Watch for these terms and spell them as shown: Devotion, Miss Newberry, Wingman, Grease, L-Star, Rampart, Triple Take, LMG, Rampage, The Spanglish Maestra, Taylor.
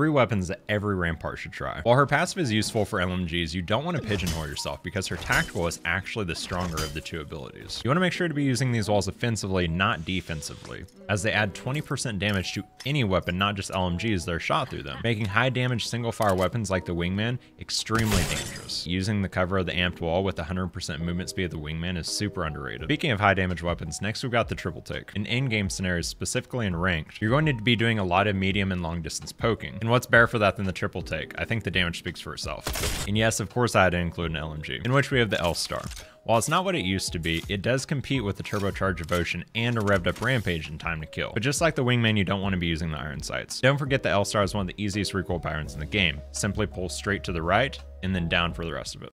3 weapons that every Rampart should try. While her passive is useful for LMGs, you don't want to pigeonhole yourself because her tactical is actually the stronger of the 2 abilities. You want to make sure to be using these walls offensively, not defensively, as they add 20% damage to any weapon, not just LMGs that are shot through them, making high damage single fire weapons like the Wingman extremely dangerous. Using the cover of the amped wall with 100% movement speed of the Wingman is super underrated. Speaking of high damage weapons, next we've got the Triple Take. In in-game scenarios, specifically in ranked, you're going to be doing a lot of medium and long distance poking. And what's better for that than the Triple Take? I think the damage speaks for itself. And yes, of course I had to include an LMG, in which we have the L-Star. While it's not what it used to be, it does compete with the turbocharged Devotion and a revved up Rampage in time to kill. But just like the Wingman, you don't want to be using the iron sights. Don't forget the L-Star is one of the easiest recoil patterns in the game. Simply pull straight to the right and then down for the rest of it.